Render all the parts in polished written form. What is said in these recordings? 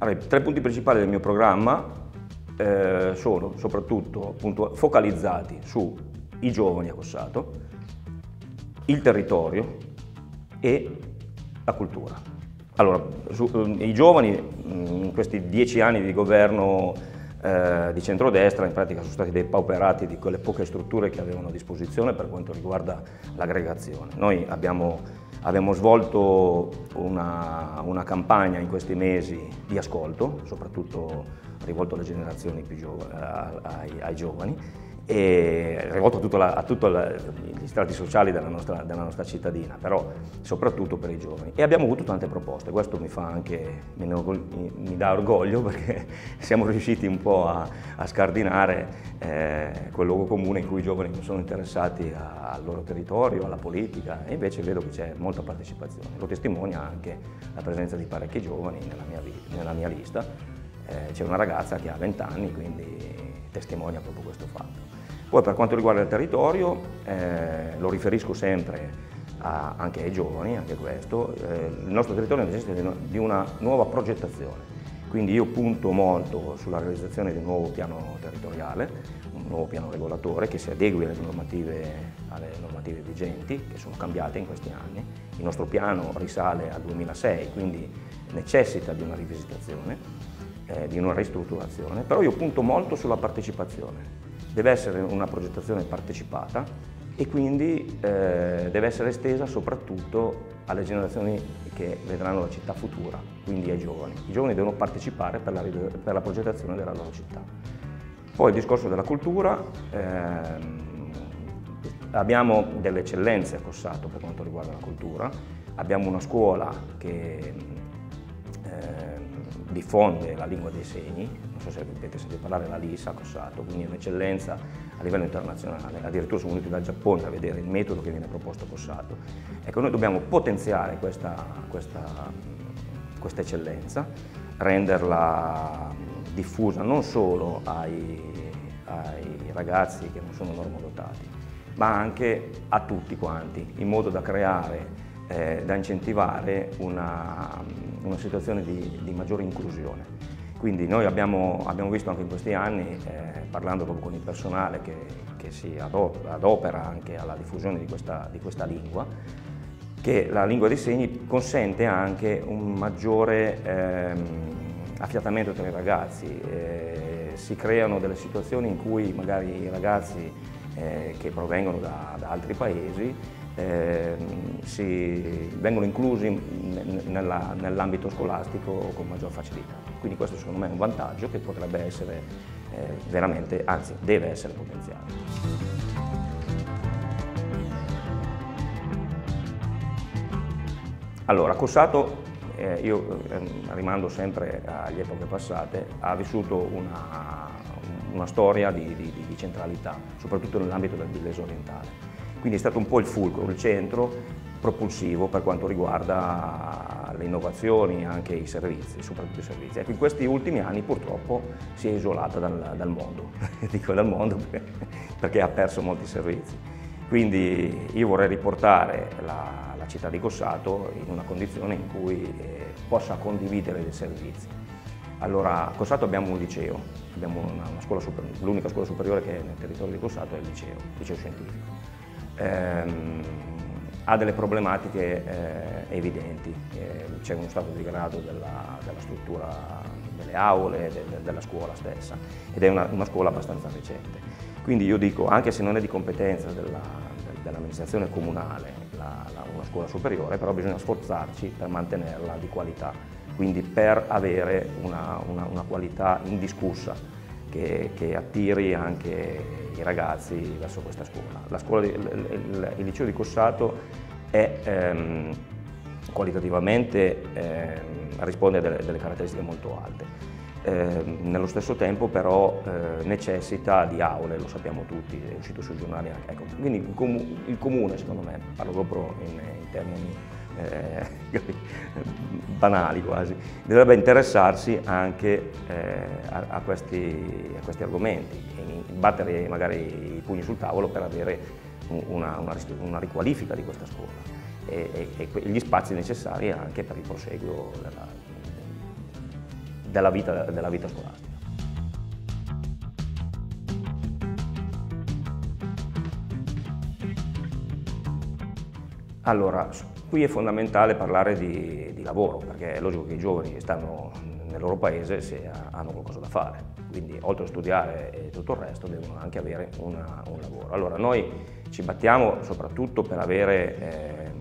Allora, i tre punti principali del mio programma sono soprattutto appunto focalizzati sui giovani a Cossato, il territorio e la cultura. Allora, i giovani in questi 10 anni di governo di centrodestra in pratica sono stati depauperati di quelle poche strutture che avevano a disposizione per quanto riguarda l'aggregazione. Noi abbiamo svolto una campagna in questi mesi di ascolto, soprattutto rivolto alle generazioni più giovani, ai giovani, e rivolto a tutti gli strati sociali della nostra cittadina, però soprattutto per i giovani. E abbiamo avuto tante proposte, questo mi fa anche, mi dà orgoglio, perché siamo riusciti un po' a scardinare quel luogo comune in cui i giovani non sono interessati al loro territorio, alla politica, e invece vedo che c'è molta partecipazione. Lo testimonia anche la presenza di parecchi giovani nella mia lista. C'è una ragazza che ha 20 anni, quindi testimonia proprio questo fatto. Poi per quanto riguarda il territorio, lo riferisco sempre anche ai giovani, anche questo, il nostro territorio necessita di una nuova progettazione, quindi io punto molto sulla realizzazione di un nuovo piano territoriale, un nuovo piano regolatore che si adegui alle normative vigenti, che sono cambiate in questi anni. Il nostro piano risale al 2006, quindi necessita di una rivisitazione, di una ristrutturazione, però io punto molto sulla partecipazione. Deve essere una progettazione partecipata e quindi deve essere estesa soprattutto alle generazioni che vedranno la città futura, quindi ai giovani. I giovani devono partecipare per la progettazione della loro città. Poi il discorso della cultura, abbiamo delle eccellenze a Cossato per quanto riguarda la cultura, abbiamo una scuola che diffonde la lingua dei segni, non so se avete sentito parlare, la Lisa Cossato, quindi è un'eccellenza a livello internazionale, addirittura sono venuti dal Giappone a vedere il metodo che viene proposto a Cossato. Ecco, noi dobbiamo potenziare questa eccellenza, renderla diffusa non solo ai ragazzi che non sono normodotati, ma anche a tutti quanti, in modo da creare, da incentivare una situazione di maggiore inclusione. Quindi noi abbiamo visto anche in questi anni, parlando proprio con il personale che si adopera anche alla diffusione di questa lingua, che la lingua dei segni consente anche un maggiore affiatamento tra i ragazzi, si creano delle situazioni in cui magari i ragazzi che provengono da altri paesi vengono inclusi nell'ambito scolastico con maggior facilità. Quindi questo secondo me è un vantaggio che potrebbe essere veramente, anzi deve essere potenziato. Allora, Cossato, io rimando sempre agli epoche passate, ha vissuto una storia di centralità, soprattutto nell'ambito del Biellese orientale. Quindi è stato un po' il fulcro, il centro propulsivo per quanto riguarda le innovazioni e anche i servizi, soprattutto i servizi. Ecco, in questi ultimi anni purtroppo si è isolata dal mondo, dico dal mondo perché ha perso molti servizi. Quindi io vorrei riportare la città di Cossato in una condizione in cui possa condividere dei servizi. Allora, a Cossato abbiamo un liceo, abbiamo l'unica scuola superiore che è nel territorio di Cossato è il liceo scientifico. Ha delle problematiche evidenti, c'è uno stato di degrado della struttura delle aule, della scuola stessa, ed è una scuola abbastanza recente. Quindi io dico, anche se non è di competenza dell'amministrazione comunale una scuola superiore, però bisogna sforzarci per mantenerla di qualità, quindi per avere una qualità indiscussa che attiri anche i ragazzi verso questa scuola. Il liceo di Cossato è qualitativamente risponde a delle caratteristiche molto alte, nello stesso tempo però necessita di aule, lo sappiamo tutti, è uscito sui giornali anche. Ecco, quindi il comune, secondo me, parlo proprio in termini banali quasi, dovrebbe interessarsi anche a questi argomenti, battere magari i pugni sul tavolo per avere una riqualifica di questa scuola e gli spazi necessari anche per il proseguo della vita scolastica. Allora, qui è fondamentale parlare di lavoro, perché è logico che i giovani che stanno nel loro paese se hanno qualcosa da fare, quindi oltre a studiare e tutto il resto devono anche avere un lavoro. Allora noi ci battiamo soprattutto per avere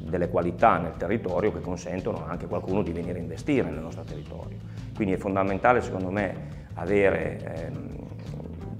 delle qualità nel territorio che consentono anche a qualcuno di venire a investire nel nostro territorio, quindi è fondamentale secondo me avere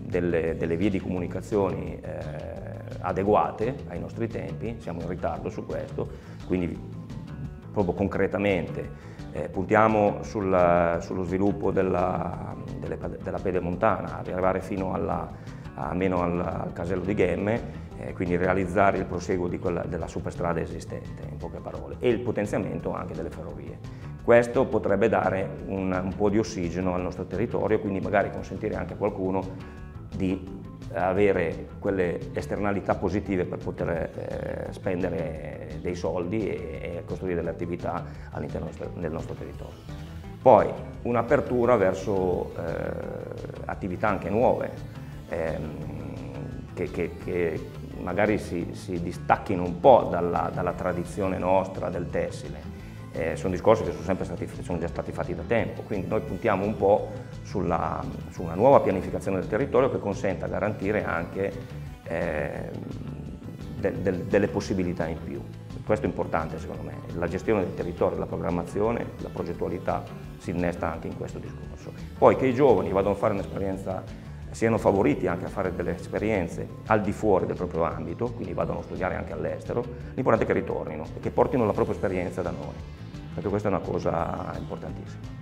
delle vie di comunicazione adeguate ai nostri tempi, siamo in ritardo su questo, quindi proprio concretamente puntiamo sullo sviluppo della pedemontana, arrivare fino almeno al casello di Ghemme, quindi realizzare il proseguo della superstrada esistente, in poche parole, e il potenziamento anche delle ferrovie. Questo potrebbe dare un po' di ossigeno al nostro territorio, quindi magari consentire anche a qualcuno di avere quelle esternalità positive per poter spendere dei soldi e costruire delle attività all'interno del nostro territorio. Poi un'apertura verso attività anche nuove, che magari si distacchino un po' dalla tradizione nostra del tessile. Sono discorsi che sono già stati fatti da tempo, quindi noi puntiamo un po' su una nuova pianificazione del territorio che consenta di garantire anche delle possibilità in più. Questo è importante secondo me, la gestione del territorio, la programmazione, la progettualità si innesta anche in questo discorso. Poi che i giovani vadano a fare un'esperienza, siano favoriti anche a fare delle esperienze al di fuori del proprio ambito, quindi vadano a studiare anche all'estero, l'importante è che ritornino e che portino la propria esperienza da noi, perché questa è una cosa importantissima.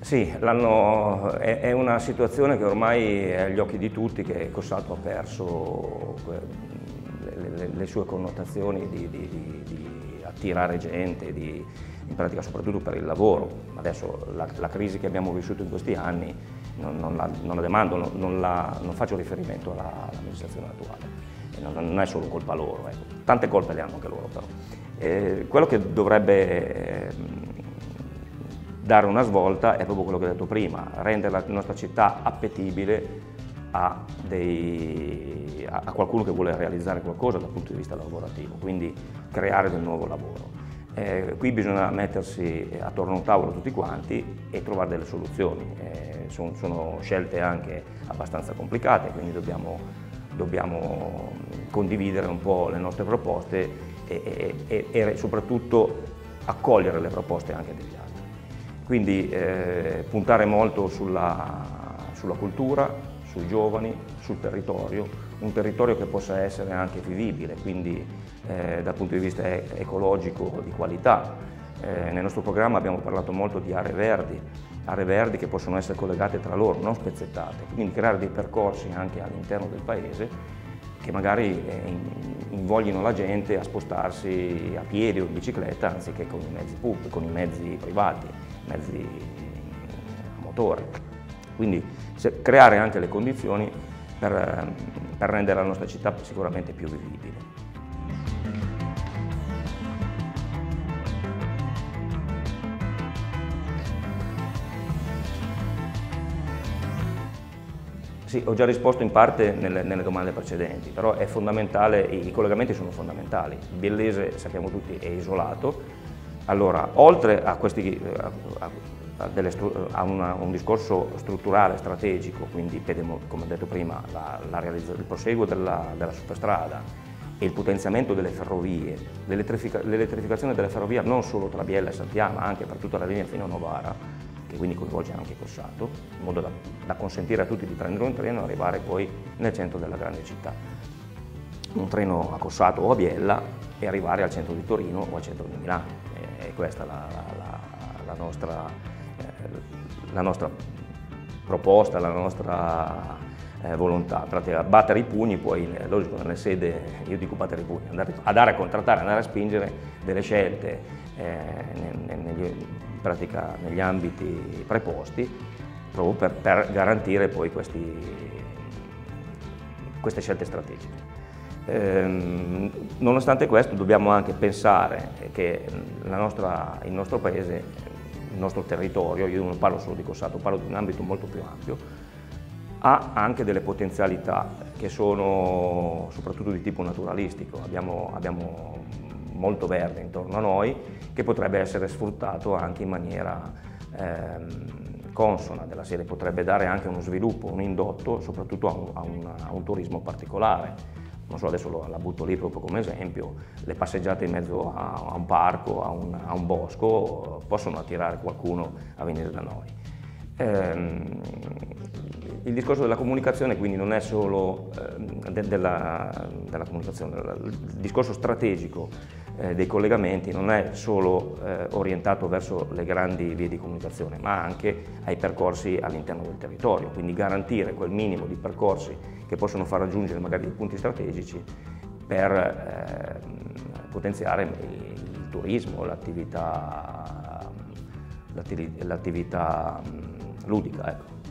Sì, è una situazione che ormai è agli occhi di tutti, che Cossato ha perso le sue connotazioni di attirare gente, in pratica soprattutto per il lavoro. Adesso la crisi che abbiamo vissuto in questi anni non la demando, non faccio riferimento all'amministrazione attuale, non è solo colpa loro, ecco. Tante colpe le hanno anche loro però. Quello che dovrebbe dare una svolta è proprio quello che ho detto prima, rendere la nostra città appetibile a qualcuno che vuole realizzare qualcosa dal punto di vista lavorativo, quindi creare del nuovo lavoro. Qui bisogna mettersi attorno a un tavolo tutti quanti e trovare delle soluzioni, sono scelte anche abbastanza complicate, quindi dobbiamo condividere un po' le nostre proposte e soprattutto accogliere le proposte anche degli altri. Quindi puntare molto sulla cultura, sui giovani, sul territorio, un territorio che possa essere anche vivibile, quindi dal punto di vista ecologico di qualità. Nel nostro programma abbiamo parlato molto di aree verdi che possono essere collegate tra loro, non spezzettate, quindi creare dei percorsi anche all'interno del paese che magari invoglino la gente a spostarsi a piedi o in bicicletta anziché con i mezzi pubblici, con i mezzi privati, mezzi a motore. Quindi creare anche le condizioni per rendere la nostra città sicuramente più vivibile. Sì, ho già risposto in parte nelle domande precedenti, però è fondamentale, i collegamenti sono fondamentali. Biellese, sappiamo tutti, è isolato. Allora, oltre a questi un discorso strutturale, strategico, quindi come ho detto prima il proseguo della superstrada e il potenziamento delle ferrovie, l'elettrificazione delle ferrovie non solo tra Biella e Sant'Aià ma anche per tutta la linea fino a Novara, che quindi coinvolge anche Cossato, in modo da consentire a tutti di prendere un treno e arrivare poi nel centro della grande città, un treno a Cossato o a Biella e arrivare al centro di Torino o al centro di Milano. E questa è la nostra proposta, la nostra volontà, praticamente battere i pugni, poi logico nelle sedi, io dico battere i pugni, andare a contrattare, andare a spingere delle scelte in pratica negli ambiti preposti proprio per garantire poi queste scelte strategiche. Nonostante questo dobbiamo anche pensare che il nostro paese, il nostro territorio, io non parlo solo di Cossato, parlo di un ambito molto più ampio, ha anche delle potenzialità che sono soprattutto di tipo naturalistico. Abbiamo molto verde intorno a noi che potrebbe essere sfruttato anche in maniera consona, della serie potrebbe dare anche uno sviluppo, un indotto soprattutto a un turismo particolare. Non so, adesso la butto lì proprio come esempio, le passeggiate in mezzo a un parco, a un bosco, possono attirare qualcuno a venire da noi. Il discorso della comunicazione quindi non è solo della comunicazione, il discorso strategico dei collegamenti non è solo orientato verso le grandi vie di comunicazione, ma anche ai percorsi all'interno del territorio, quindi garantire quel minimo di percorsi che possono far raggiungere magari dei punti strategici per potenziare il turismo, l'attività ludica. Ecco.